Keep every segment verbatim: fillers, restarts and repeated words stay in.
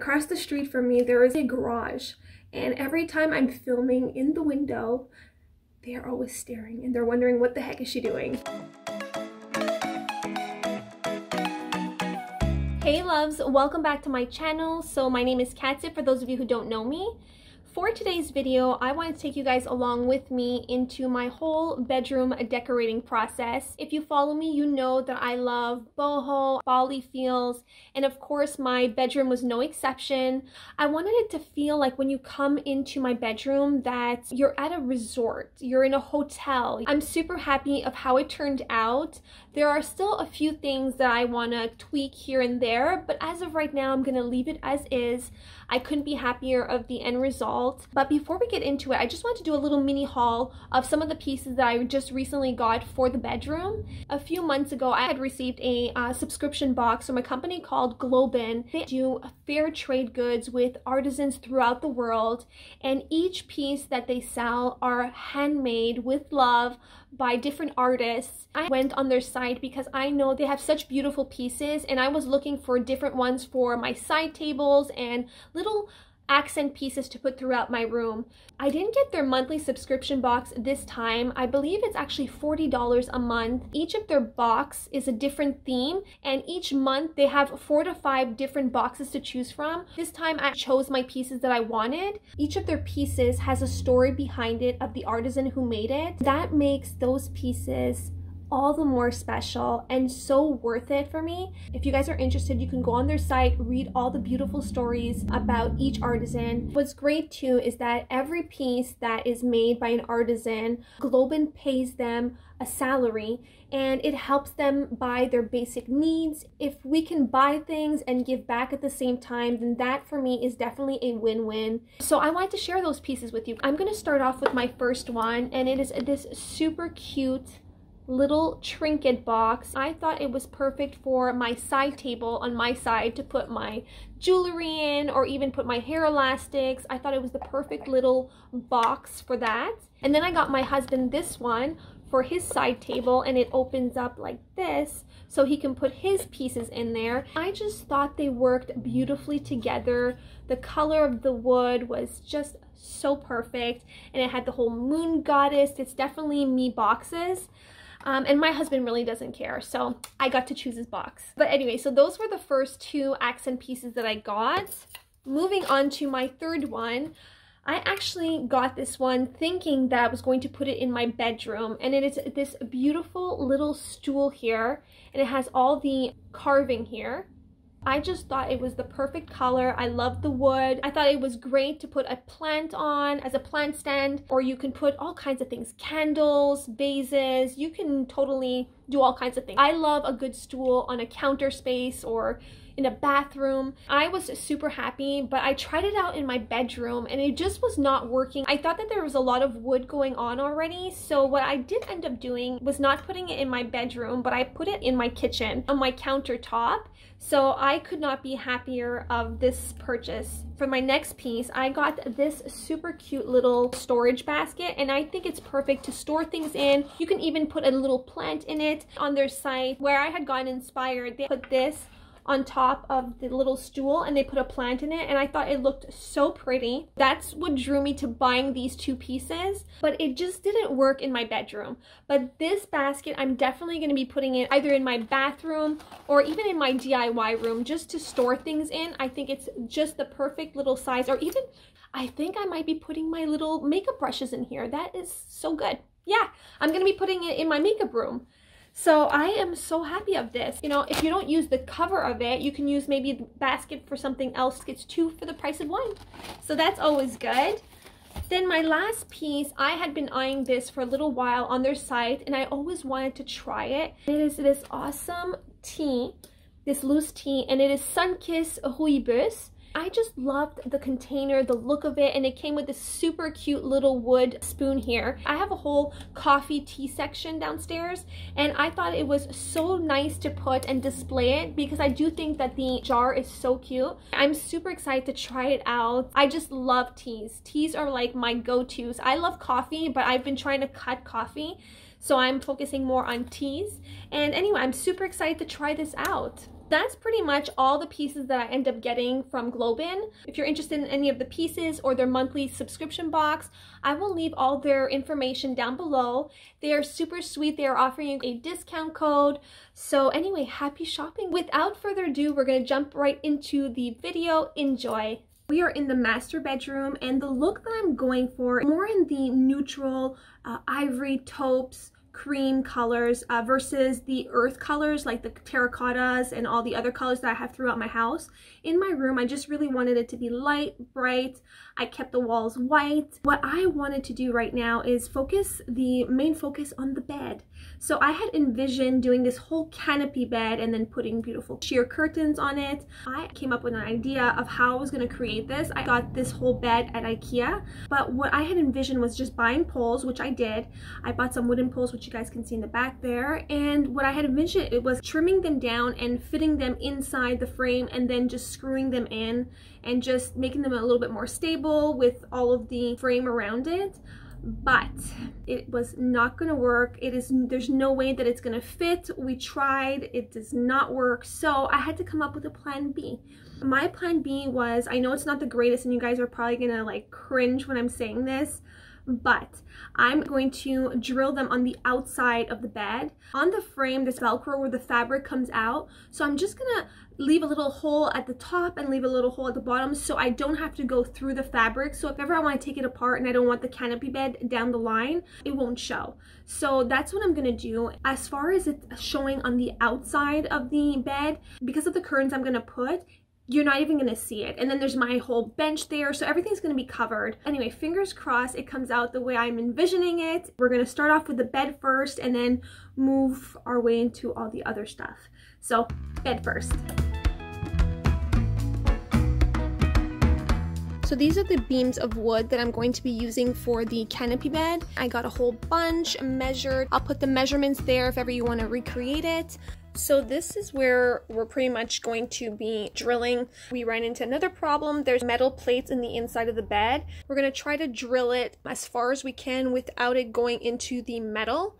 Across the street from me, there is a garage, and every time I'm filming in the window, they are always staring and they're wondering, what the heck is she doing? Hey loves, welcome back to my channel. So my name is Katsip, for those of you who don't know me. For today's video, I wanted to take you guys along with me into my whole bedroom decorating process. If you follow me, you know that I love boho, Bali feels, and of course my bedroom was no exception. I wanted it to feel like when you come into my bedroom that you're at a resort, you're in a hotel. I'm super happy of how it turned out. There are still a few things that I want to tweak here and there, but as of right now, I'm going to leave it as is. I couldn't be happier of the end result. But before we get into it, I just want to do a little mini haul of some of the pieces that I just recently got for the bedroom. A few months ago, I had received a uh, subscription box from a company called GlobeIn. They do fair trade goods with artisans throughout the world, and each piece that they sell are handmade with love by different artists. I went on their site because I know they have such beautiful pieces, and I was looking for different ones for my side tables and little accent pieces to put throughout my room. I didn't get their monthly subscription box this time. I believe it's actually forty dollars a month. Each of their box is a different theme, and each month they have four to five different boxes to choose from. This time I chose my pieces that I wanted. Each of their pieces has a story behind it of the artisan who made it. That makes those pieces all the more special and so worth it for me. If you guys are interested, you can go on their site, read all the beautiful stories about each artisan. What's great too is that every piece that is made by an artisan, GlobeIn pays them a salary, and it helps them buy their basic needs. If we can buy things and give back at the same time, then that for me is definitely a win-win. So I wanted to share those pieces with you. I'm going to start off with my first one, and it is this super cute little trinket box. I thought it was perfect for my side table on my side to put my jewelry in, or even put my hair elastics. I thought it was the perfect little box for that. And then I got my husband this one for his side table, and it opens up like this so he can put his pieces in there. I just thought they worked beautifully together. The color of the wood was just so perfect, and it had the whole moon goddess. It's definitely me boxes. Um, and my husband really doesn't care, so I got to choose his box. But anyway, so those were the first two accent pieces that I got. Moving on to my third one, I actually got this one thinking that I was going to put it in my bedroom, and it is this beautiful little stool here, and it has all the carving here. I just thought it was the perfect color. I love the wood. I thought it was great to put a plant on as a plant stand, or you can put all kinds of things, candles, vases. You can totally do all kinds of things. I love a good stool on a counter space or in a bathroom. I was super happy, but I tried it out in my bedroom and it just was not working. I thought that there was a lot of wood going on already, so what I did end up doing was not putting it in my bedroom, but I put it in my kitchen on my countertop. So I could not be happier of this purchase. For my next piece, I got this super cute little storage basket, and I think it's perfect to store things in. You can even put a little plant in it. On their site, where I had gotten inspired, they put this on top of the little stool and they put a plant in it, and I thought it looked so pretty. That's what drew me to buying these two pieces, but it just didn't work in my bedroom. But this basket, I'm definitely going to be putting it either in my bathroom or even in my D I Y room just to store things in. I think it's just the perfect little size, or even I think I might be putting my little makeup brushes in here. That is so good. Yeah, I'm going to be putting it in my makeup room. So I am so happy of this. You know, if you don't use the cover of it, you can use maybe the basket for something else. It's two for the price of one. So that's always good. Then my last piece, I had been eyeing this for a little while on their site, and I always wanted to try it. It is this awesome tea, this loose tea, and it is Sunkiss Rooibos. I just loved the container, the look of it, and it came with this super cute little wood spoon here. I have a whole coffee tea section downstairs, and I thought it was so nice to put and display it because I do think that the jar is so cute. I'm super excited to try it out. I just love teas. Teas are like my go-tos. I love coffee, but I've been trying to cut coffee, so I'm focusing more on teas. And anyway, I'm super excited to try this out. that's pretty much all the pieces that I end up getting from GlobeIn. If you're interested in any of the pieces or their monthly subscription box, I will leave all their information down below. They are super sweet. They are offering you a discount code. So anyway, happy shopping. Without further ado, we're going to jump right into the video. Enjoy. We are in the master bedroom, and the look that I'm going for more in the neutral uh, ivory, taupes, cream colors uh, versus the earth colors like the terracottas and all the other colors that I have throughout my house. In my room, I just really wanted it to be light, bright. I kept the walls white. What I wanted to do right now is focus the main focus on the bed. So I had envisioned doing this whole canopy bed and then putting beautiful sheer curtains on it. I came up with an idea of how I was going to create this. I got this whole bed at IKEA, but what I had envisioned was just buying poles, which I did. I bought some wooden poles, which you guys can see in the back there, and what I had envisioned it was trimming them down and fitting them inside the frame and then just screwing them in and just making them a little bit more stable with all of the frame around it. But it was not going to work. It is there's no way that it's going to fit. We tried, it does not work. So I had to come up with a plan B. My plan B was, I know it's not the greatest and you guys are probably going to like cringe when I'm saying this, but I'm going to drill them on the outside of the bed. On the frame, this Velcro where the fabric comes out. So I'm just gonna leave a little hole at the top and leave a little hole at the bottom so I don't have to go through the fabric. So if ever I want to take it apart and I don't want the canopy bed down the line, it won't show. So that's what I'm gonna do. As far as it showing on the outside of the bed, because of the curtains I'm gonna put, you're not even going to see it. And then there's my whole bench there, so everything's going to be covered. Anyway, fingers crossed it comes out the way I'm envisioning it. We're going to start off with the bed first and then move our way into all the other stuff. So, bed first. So these are the beams of wood that I'm going to be using for the canopy bed. I got a whole bunch measured. I'll put the measurements there if ever you want to recreate it. So this is where we're pretty much going to be drilling. We ran into another problem. There's metal plates in the inside of the bed. We're going to try to drill it as far as we can without it going into the metal.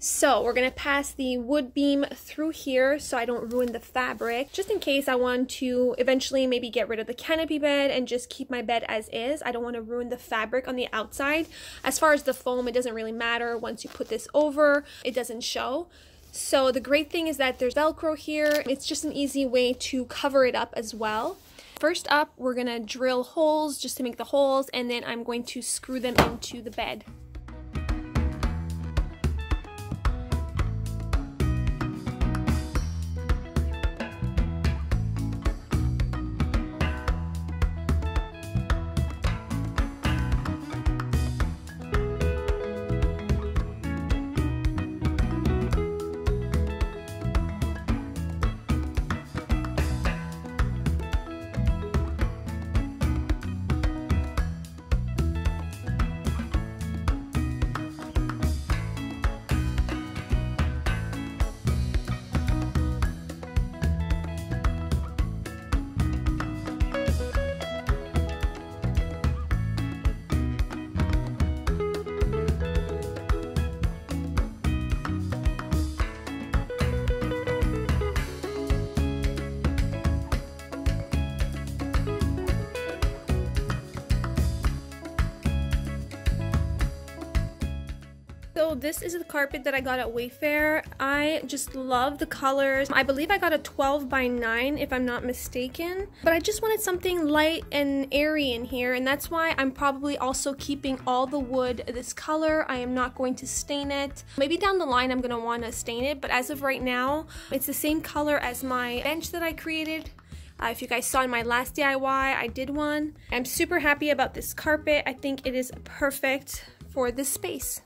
So we're going to pass the wood beam through here so I don't ruin the fabric. Just in case I want to eventually maybe get rid of the canopy bed and just keep my bed as is. I don't want to ruin the fabric on the outside. As far as the foam, it doesn't really matter. Once you put this over, it doesn't show. So the great thing is that there's Velcro here. It's just an easy way to cover it up as well. First up, we're gonna drill holes just to make the holes, and then I'm going to screw them into the bed. So this is the carpet that I got at Wayfair. I just love the colors. I believe I got a twelve by nine if I'm not mistaken. But I just wanted something light and airy in here, and that's why I'm probably also keeping all the wood this color. I am not going to stain it. Maybe down the line I'm going to want to stain it, but as of right now, it's the same color as my bench that I created. Uh, if you guys saw in my last D I Y, I did one. I'm super happy about this carpet. I think it is perfect for this space.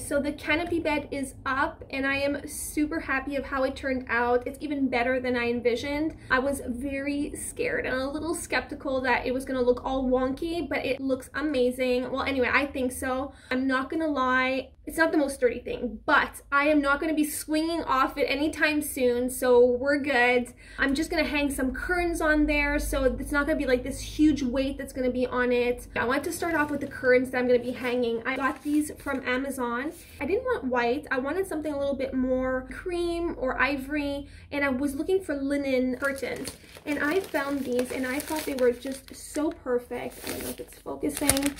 So the canopy bed is up, and I am super happy of how it turned out. It's even better than I envisioned. I was very scared and a little skeptical that it was going to look all wonky, but it looks amazing. Well, anyway, I think so. I'm not going to lie. It's not the most sturdy thing, but I am not going to be swinging off it anytime soon, so we're good. I'm just going to hang some curtains on there, so it's not going to be like this huge weight that's going to be on it. I want to start off with the curtains that I'm going to be hanging. I got these from Amazon. I didn't want white. I wanted something a little bit more cream or ivory, and I was looking for linen curtains, and I found these, and I thought they were just so perfect. I don't know if it's focusing.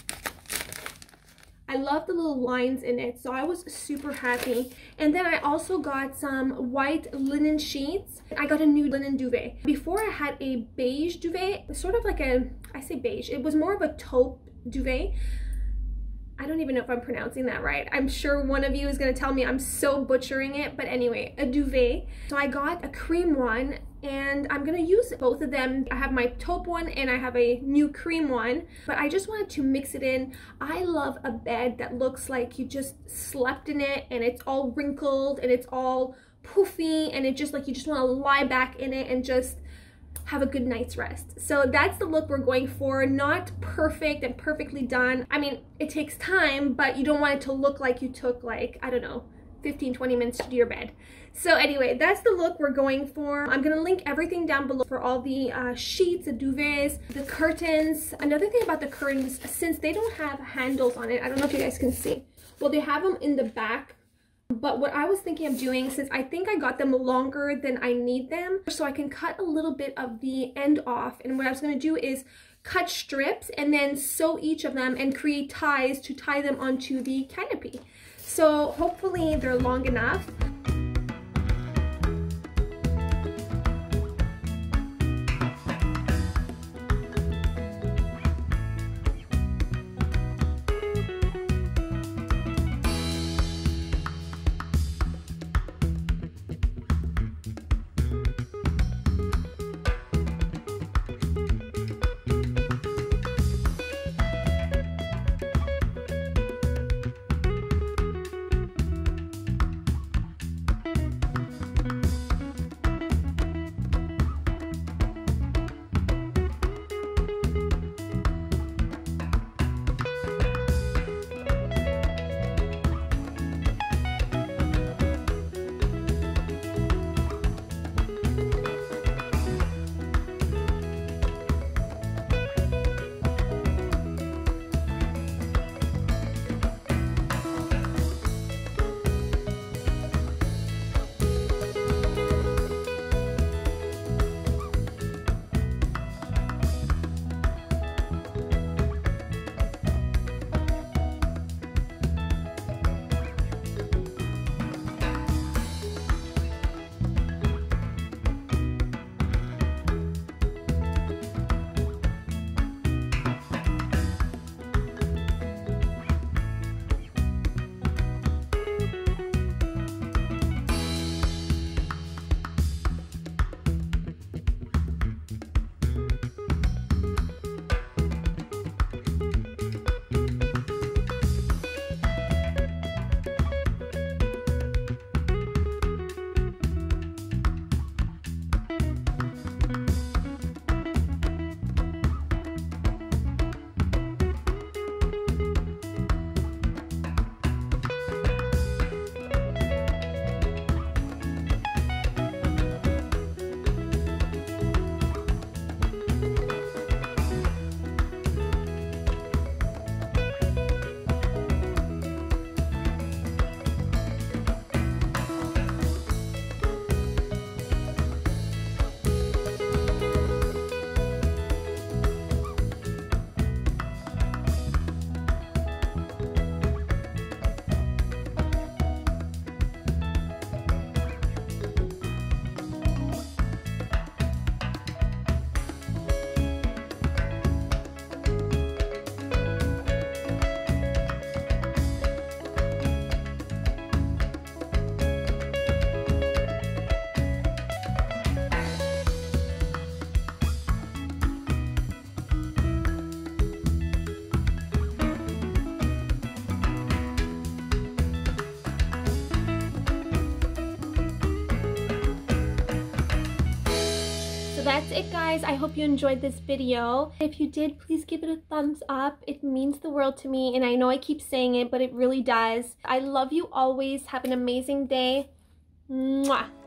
I love the little lines in it, so I was super happy. And then I also got some white linen sheets. I got a new linen duvet. Before I had a beige duvet, sort of like a, I say beige, it was more of a taupe duvet. I don't even know if I'm pronouncing that right. I'm sure one of you is going to tell me I'm so butchering it, but anyway, a duvet. So I got a cream one, and I'm going to use both of them. I have my taupe one and I have a new cream one, but I just wanted to mix it in. I love a bed that looks like you just slept in it, and it's all wrinkled and it's all poofy, and it just like you just want to lie back in it and just have a good night's rest. So that's the look we're going for. Not perfect and perfectly done. I mean, it takes time, but you don't want it to look like you took, like, I don't know, fifteen, twenty minutes to do your bed. So anyway, that's the look we're going for. I'm gonna link everything down below for all the uh, sheets, the duvets, the curtains. Another thing about the curtains, since they don't have handles on it, I don't know if you guys can see. Well, they have them in the back. But what I was thinking of doing, since I think I got them longer than I need them, so I can cut a little bit of the end off. And what I was going to do is cut strips and then sew each of them and create ties to tie them onto the canopy. So hopefully they're long enough. that's it, guys. I hope you enjoyed this video. If you did, please give it a thumbs up. It means the world to me, and I know I keep saying it, but it really does. I love you always. Have an amazing day. Mwah.